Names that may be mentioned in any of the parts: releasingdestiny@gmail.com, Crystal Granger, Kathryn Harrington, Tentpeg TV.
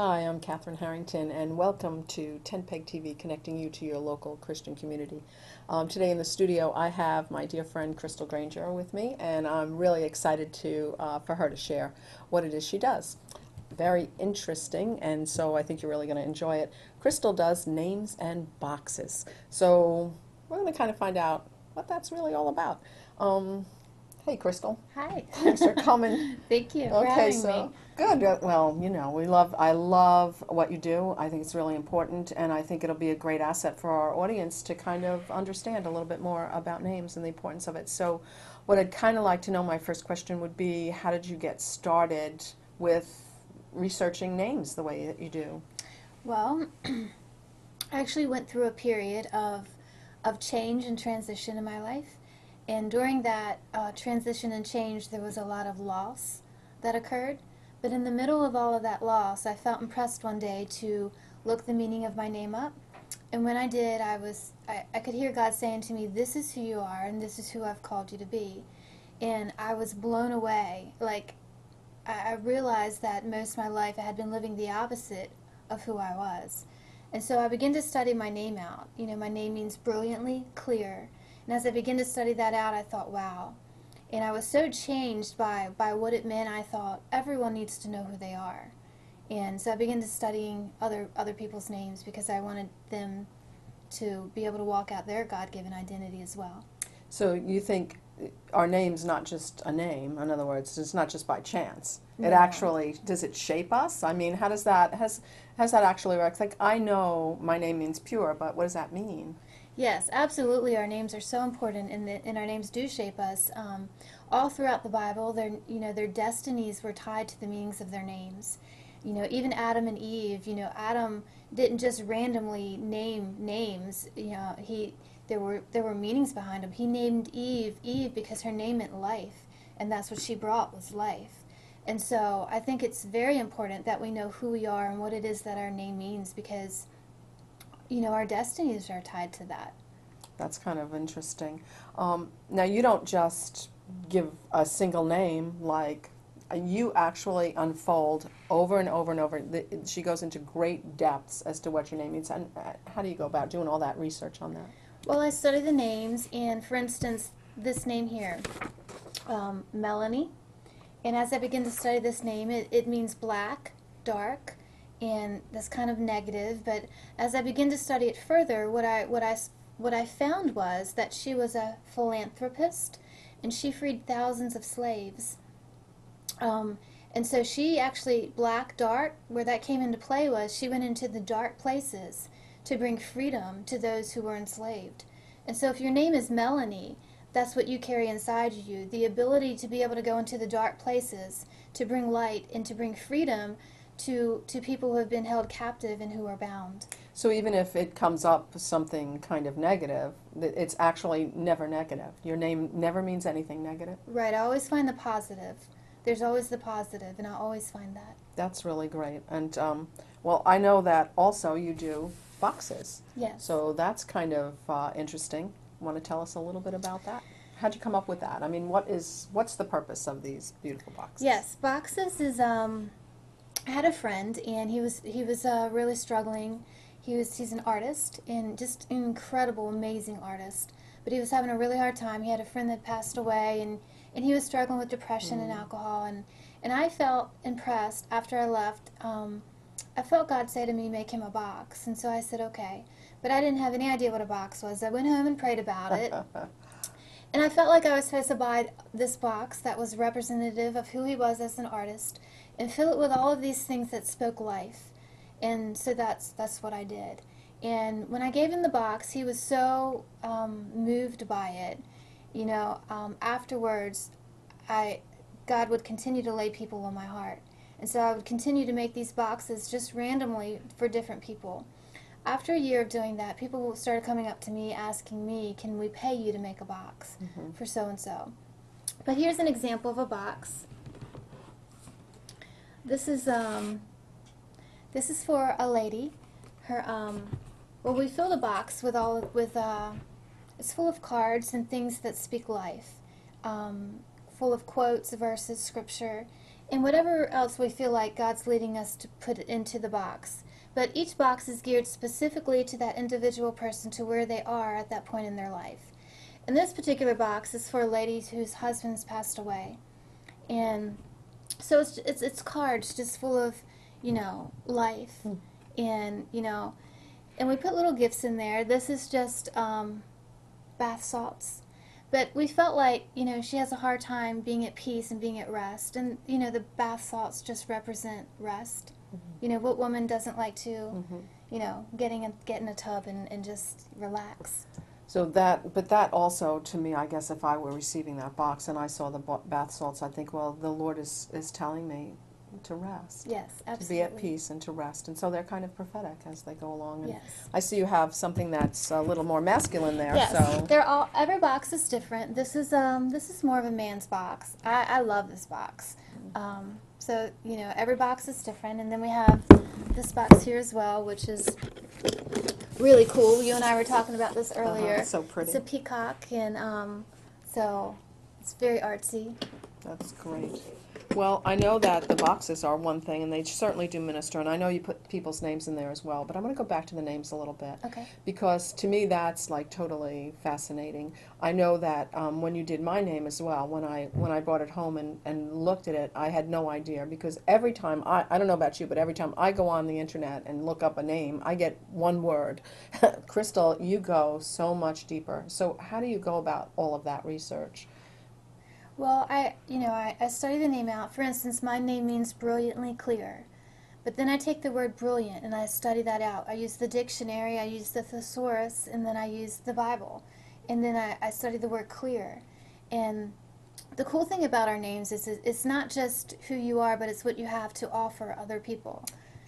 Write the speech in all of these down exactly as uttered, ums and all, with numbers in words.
Hi, I'm Kathryn Harrington, and welcome to Tentpeg T V, connecting you to your local Christian community. Um, today in the studio, I have my dear friend Crystal Granger with me, and I'm really excited to uh, for her to share what it is she does. Very interesting, and so I think you're really going to enjoy it. Crystal does names and boxes, so we're going to kind of find out what that's really all about. Um, Hey, Crystal. Hi. Thanks for coming. Thank you. Okay, for having so me. Good. Well, you know, we love. I love what you do. I think it's really important, and I think it'll be a great asset for our audience to kind of understand a little bit more about names and the importance of it. So, what I'd kind of like to know, my first question would be, how did you get started with researching names the way that you do? Well, I actually went through a period of of change and transition in my life. And during that uh, transition and change, there was a lot of loss that occurred. But in the middle of all of that loss, I felt impressed one day to look the meaning of my name up. And when I did, I was I, I could hear God saying to me, "This is who you are, and this is who I've called you to be." And I was blown away. Like, I, I realized that most of my life I had been living the opposite of who I was. And so I began to study my name out. You know, my name means brilliantly clear. And as I began to study that out, I thought, wow. And I was so changed by, by what it meant, I thought, everyone needs to know who they are. And so I began to studying other, other people's names because I wanted them to be able to walk out their God-given identity as well. So you think our name's not just a name, in other words, it's not just by chance. It no. actually, does it shape us? I mean, how does that, has, has that actually worked? Like, I know my name means pure, but what does that mean? Yes, absolutely. Our names are so important, and, the, and our names do shape us. Um, all throughout the Bible, their you know their destinies were tied to the meanings of their names. You know, even Adam and Eve. You know, Adam didn't just randomly name names. You know, he there were there were meanings behind him. He named Eve Eve because her name meant life, and that's what she brought was life. And so I think it's very important that we know who we are and what it is that our name means, because, you know, our destinies are tied to that. That's kind of interesting. Um, now, you don't just give a single name, like, you actually unfold over and over and over. The, she goes into great depths as to what your name means. And how do you go about doing all that research on that? Well, I study the names, and for instance, this name here, um, Melanie. And as I begin to study this name, it, it means black, dark, and that's kind of negative. But as I began to study it further, what I what I what I found was that she was a philanthropist, and she freed thousands of slaves. Um, and so she actually, black, dark, where that came into play was she went into the dark places to bring freedom to those who were enslaved. And so if your name is Melanie, that's what you carry inside you, the ability to be able to go into the dark places to bring light and to bring freedom to to people who have been held captive and who are bound. So even if it comes up something kind of negative, it's actually never negative. Your name never means anything negative. Right. I always find the positive. There's always the positive, and I always find that. That's really great. And, um, well, I know that also you do boxes. Yes. So that's kind of uh, interesting. Want to tell us a little bit about that? How'd you come up with that? I mean, what is what's the purpose of these beautiful boxes? Yes, boxes is... Um, I had a friend, and he was he was uh, really struggling. He was he's an artist, and just an incredible, amazing artist. But he was having a really hard time. He had a friend that passed away, and and he was struggling with depression mm. and alcohol. And and I felt impressed after I left. Um, I felt God say to me, "Make him a box." And so I said, "Okay," but I didn't have any idea what a box was. I went home and prayed about it, and I felt like I was supposed to buy this box that was representative of who he was as an artist, and fill it with all of these things that spoke life. And so that's that's what I did. And when I gave him the box, he was so um, moved by it. You know, um, afterwards, I God would continue to lay people on my heart. And so I would continue to make these boxes just randomly for different people. After a year of doing that, people started coming up to me asking me, "Can we pay you to make a box mm-hmm. for so-and-so?" But here's an example of a box. This is um, this is for a lady. Her um, well, we filled a box with all with uh, it's full of cards and things that speak life, um, full of quotes, verses, scripture, and whatever else we feel like God's leading us to put into the box. But each box is geared specifically to that individual person, to where they are at that point in their life. And this particular box is for ladies whose husbands passed away. And so it's it's, it's cards just full of, you know, life. Mm. And, you know, and we put little gifts in there. This is just um, bath salts. But we felt like, you know, she has a hard time being at peace and being at rest. And, you know, the bath salts just represent rest. Mm-hmm. You know, what woman doesn't like to, mm-hmm. you know, getting a, get in a tub and, and just relax. So that, but that also, to me, I guess if I were receiving that box and I saw the bath salts, I'd think, well, the Lord is, is telling me to rest. Yes, absolutely. To be at peace and to rest. And so they're kind of prophetic as they go along. And yes. I see you have something that's a little more masculine there. Yes. So they're all, every box is different. This is um this is more of a man's box. I, I love this box. Um, so you know, every box is different, and then we have this box here as well, which is really cool. You and I were talking about this earlier. Uh-huh, it's so pretty. It's a peacock, and um so it's very artsy. That's great. Well, I know that the boxes are one thing, and they certainly do minister, and I know you put people's names in there as well, but I'm going to go back to the names a little bit. Okay. Because to me that's like totally fascinating. I know that um, when you did my name as well, when I when I brought it home and, and looked at it, I had no idea, because every time, I, I don't know about you, but every time I go on the internet and look up a name, I get one word. Crystal, you go so much deeper. So how do you go about all of that research? Well, I, you know, I, I study the name out. For instance, my name means brilliantly clear. But then I take the word brilliant and I study that out. I use the dictionary, I use the thesaurus, and then I use the Bible. And then I, I study the word clear. And the cool thing about our names is it's not just who you are, but it's what you have to offer other people.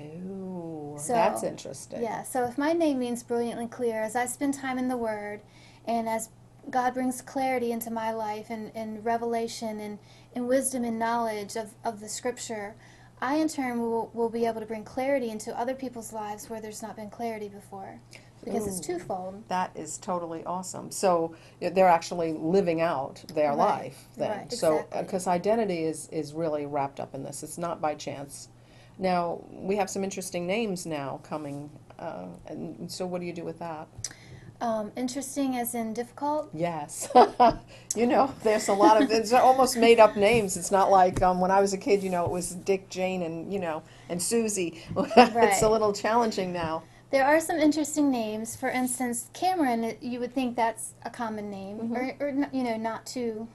Ooh, so, that's interesting. Yeah, so if my name means brilliantly clear, as I spend time in the Word, and as God brings clarity into my life and, and revelation and, and wisdom and knowledge of, of the Scripture, I in turn will, will be able to bring clarity into other people's lives where there's not been clarity before, because Ooh, it's twofold. That is totally awesome. So they're actually living out their right. life then. Right, exactly. So because identity is, is really wrapped up in this. It's not by chance. Now, we have some interesting names now coming. Uh, and so what do you do with that? Um, interesting as in difficult? Yes. You know, there's a lot of, it's almost made up names. It's not like um, when I was a kid, you know, it was Dick, Jane, and, you know, and Susie. Right. It's a little challenging now. There are some interesting names. For instance, Cameron, you would think that's a common name, mm-hmm. or, or, you know, not too,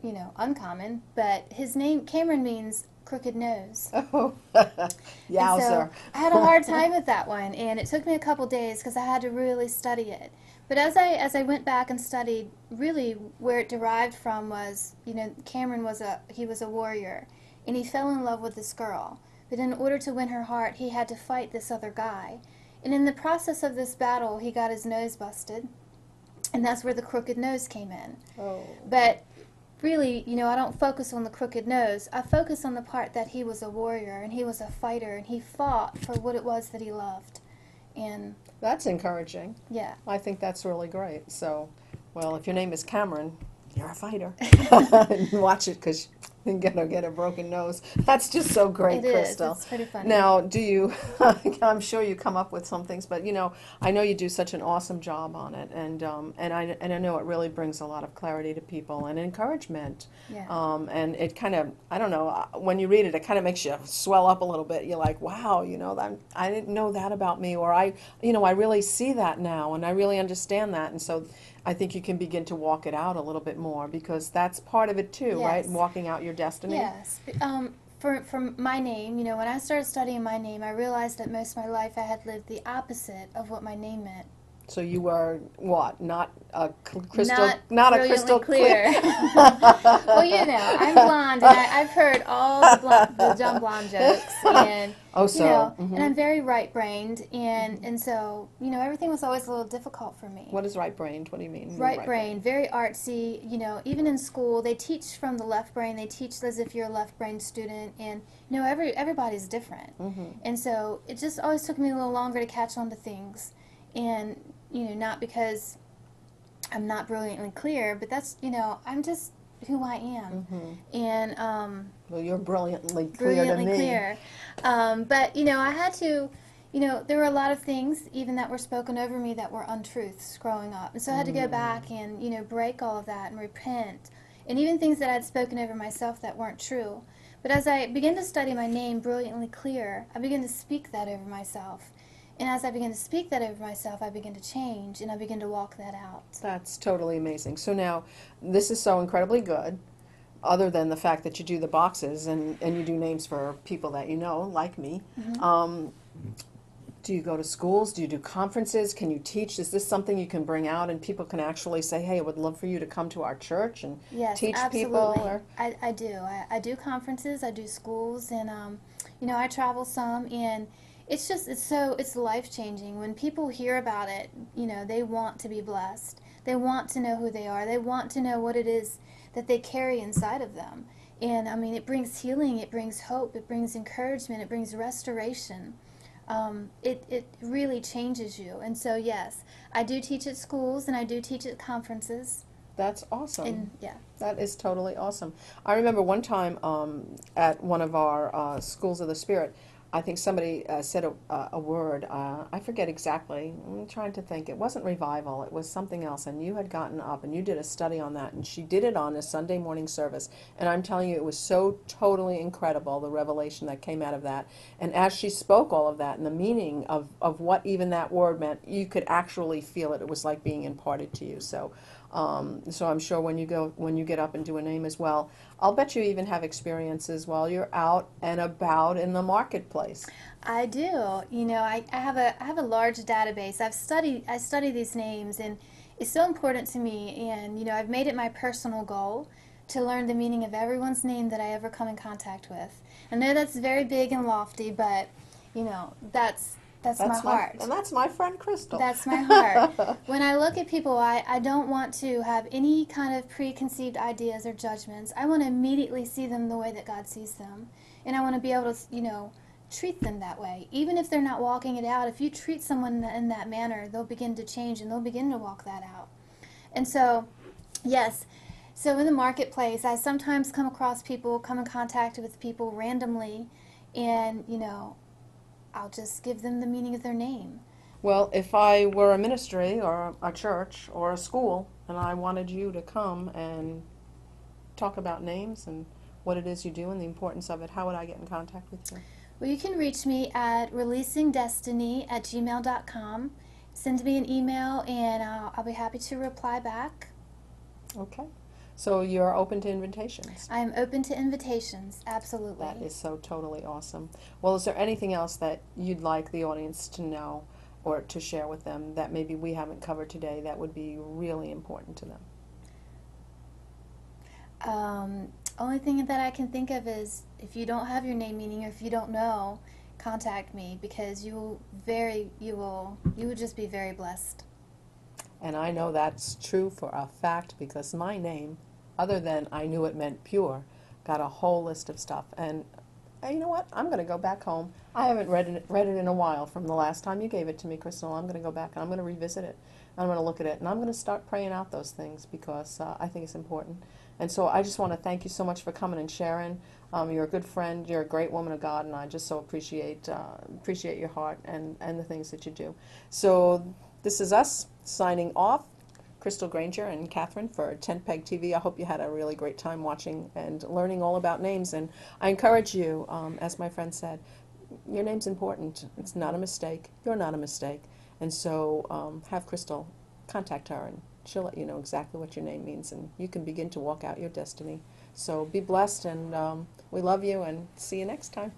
you know, uncommon, but his name, Cameron, means crooked nose. Oh, yowzer. So I had a hard time with that one, and it took me a couple days because I had to really study it. But as I as I went back and studied, really where it derived from was, you know, Cameron was a he was a warrior, and he fell in love with this girl. But in order to win her heart, he had to fight this other guy, and in the process of this battle, he got his nose busted, and that's where the crooked nose came in. Oh. But really, you know, I don't focus on the crooked nose. I focus on the part that he was a warrior and he was a fighter and he fought for what it was that he loved. And that's encouraging. Yeah. I think that's really great. So, well, if your name is Cameron, you're a fighter. Watch it, because you're going to get a broken nose. That's just so great, it Crystal. It is. It's pretty funny. Now, do you, I'm sure you come up with some things, but, you know, I know you do such an awesome job on it, and um, and, I, and I know it really brings a lot of clarity to people and encouragement. Yeah. Um, and it kind of, I don't know, when you read it, it kind of makes you swell up a little bit. You're like, wow, you know, that, I didn't know that about me, or I, you know, I really see that now, and I really understand that, and so I think you can begin to walk it out a little bit more, because that's part of it too, yes. right? Walking out your destiny. Yes. Um, for, for my name, you know, when I started studying my name, I realized that most of my life I had lived the opposite of what my name meant. So you were what? Not a crystal, not, not a crystal clear. clear. Well, you know, I'm blonde, and I, I've heard all the, blonde, the dumb blonde jokes, and oh, so. you know, mm-hmm. and I'm very right-brained, and and so you know, everything was always a little difficult for me. What is right-brained? What do you mean? Right-brained, right-brained, very artsy. You know, even in school, they teach from the left brain. They teach as if you're a left-brained student, and you know, every everybody's different, mm-hmm. and so it just always took me a little longer to catch on to things, and you know, not because I'm not brilliantly clear, but that's, you know, I'm just who I am. Mm-hmm. And um, well, you're brilliantly clear brilliantly to me. Clear. Um, but you know, I had to. You know, there were a lot of things even that were spoken over me that were untruths growing up, and so I had to go back and you know break all of that and repent, and even things that I'd spoken over myself that weren't true. But as I began to study my name, Brilliantly Clear, I began to speak that over myself. And as I began to speak that over myself, I began to change, and I began to walk that out. That's totally amazing. So now, this is so incredibly good, other than the fact that you do the boxes and, and you do names for people that you know, like me. Mm-hmm. um, do you go to schools? Do you do conferences? Can you teach? Is this something you can bring out and people can actually say, hey, I would love for you to come to our church and yes, teach absolutely. people? Or I, I do. I, I do conferences. I do schools. And, um, you know, I travel some. And it's just, it's so, it's life-changing. When people hear about it, you know, they want to be blessed. They want to know who they are. They want to know what it is that they carry inside of them. And, I mean, it brings healing. It brings hope. It brings encouragement. It brings restoration. Um, it, it really changes you. And so, yes, I do teach at schools and I do teach at conferences. That's awesome. And, yeah. That is totally awesome. I remember one time um, at one of our uh, Schools of the Spirit, I think somebody uh, said a, uh, a word. Uh, I forget exactly. I'm trying to think. It wasn't revival. It was something else. And you had gotten up and you did a study on that. And she did it on a Sunday morning service. And I'm telling you, it was so totally incredible, the revelation that came out of that. And as she spoke all of that and the meaning of, of what even that word meant, you could actually feel it. It was like being imparted to you. So. Um, so I'm sure when you go, when you get up and do a name as well, I'll bet you even have experiences while you're out and about in the marketplace. I do. You know, I, I have a I have a large database. I've studied I study these names, and it's so important to me. And you know, I've made it my personal goal to learn the meaning of everyone's name that I ever come in contact with. I know that's very big and lofty, but you know, that's. That's, that's my heart. My, and that's my friend Crystal. That's my heart. When I look at people, I, I don't want to have any kind of preconceived ideas or judgments. I want to immediately see them the way that God sees them. And I want to be able to, you know, treat them that way. Even if they're not walking it out, if you treat someone in that manner, they'll begin to change and they'll begin to walk that out. And so, yes, so in the marketplace, I sometimes come across people, come in contact with people randomly, and, you know, I'll just give them the meaning of their name. Well, if I were a ministry or a church or a school and I wanted you to come and talk about names and what it is you do and the importance of it, how would I get in contact with you? Well, you can reach me at releasing destiny at gmail dot com. Send me an email and I'll, I'll be happy to reply back. Okay. So you're open to invitations? I am open to invitations, absolutely. That is so totally awesome. Well, is there anything else that you'd like the audience to know or to share with them that maybe we haven't covered today that would be really important to them? Um, only thing that I can think of is if you don't have your name meaning or if you don't know, contact me because you will very you will you will just be very blessed. And I know that's true for a fact because my name, other than I knew it meant pure, got a whole list of stuff. And you know what? I'm going to go back home. I haven't read it, read it in a while from the last time you gave it to me, Crystal. I'm going to go back and I'm going to revisit it. I'm going to look at it. And I'm going to start praying out those things because uh, I think it's important. And so I just want to thank you so much for coming and sharing. Um, you're a good friend. You're a great woman of God. And I just so appreciate uh, appreciate your heart and, and the things that you do. So this is us signing off, Crystal Granger and Kathryn for Tentpeg T V. I hope you had a really great time watching and learning all about names. And I encourage you, um, as my friend said, your name's important. It's not a mistake. You're not a mistake. And so um, have Crystal contact her, and she'll let you know exactly what your name means, and you can begin to walk out your destiny. So be blessed, and um, we love you, and see you next time.